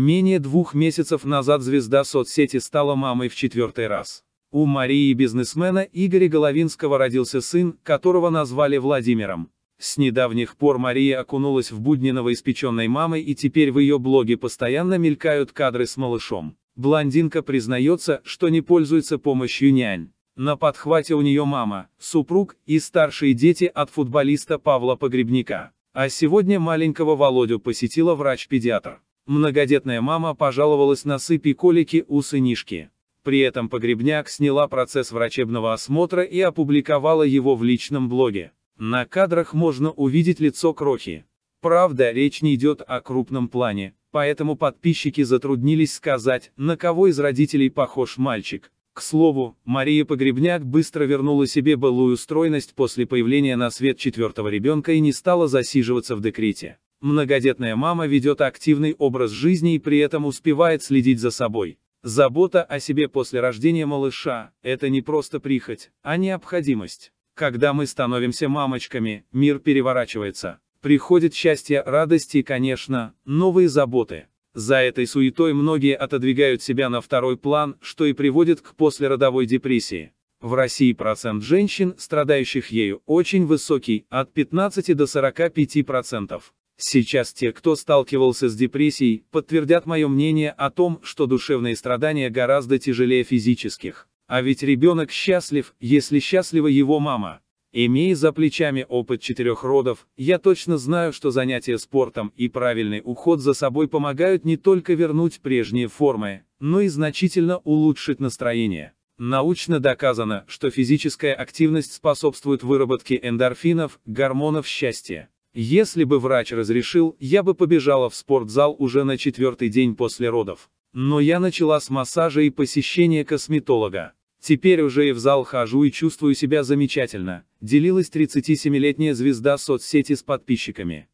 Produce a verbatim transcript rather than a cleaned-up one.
Менее двух месяцев назад звезда соцсети стала мамой в четвертый раз. У Марии и бизнесмена Игоря Головинского родился сын, которого назвали Владимиром. С недавних пор Мария окунулась в будни новоиспеченной мамы, и теперь в ее блоге постоянно мелькают кадры с малышом. Блондинка признается, что не пользуется помощью нянь. На подхвате у нее мама, супруг и старшие дети от футболиста Павла Погребняка. А сегодня маленького Володю посетила врач-педиатр. Многодетная мама пожаловалась на сыпь и колики у сынишки. При этом Погребняк сняла процесс врачебного осмотра и опубликовала его в личном блоге. На кадрах можно увидеть лицо крохи. Правда, речь не идет о крупном плане, поэтому подписчики затруднились сказать, на кого из родителей похож мальчик. К слову, Мария Погребняк быстро вернула себе былую стройность после появления на свет четвертого ребенка и не стала засиживаться в декрете. Многодетная мама ведет активный образ жизни и при этом успевает следить за собой. Забота о себе после рождения малыша – это не просто прихоть, а необходимость. Когда мы становимся мамочками, мир переворачивается. Приходит счастье, радость и, конечно, новые заботы. За этой суетой многие отодвигают себя на второй план, что и приводит к послеродовой депрессии. В России процент женщин, страдающих ею, очень высокий, от пятнадцати до сорока пяти процентов. Сейчас те, кто сталкивался с депрессией, подтвердят мое мнение о том, что душевные страдания гораздо тяжелее физических. А ведь ребенок счастлив, если счастлива его мама. Имея за плечами опыт четырех родов, я точно знаю, что занятия спортом и правильный уход за собой помогают не только вернуть прежние формы, но и значительно улучшить настроение. Научно доказано, что физическая активность способствует выработке эндорфинов, гормонов счастья. Если бы врач разрешил, я бы побежала в спортзал уже на четвертый день после родов. Но я начала с массажа и посещения косметолога. Теперь уже и в зал хожу и чувствую себя замечательно, делилась тридцатисемилетняя звезда соцсети с подписчиками.